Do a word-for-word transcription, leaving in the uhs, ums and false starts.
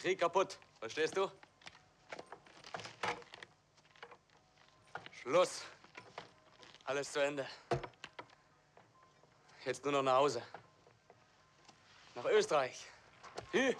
Krieg kaputt. Verstehst du? Schluss. Alles zu Ende. Jetzt nur noch nach Hause. Nach Österreich. Hü.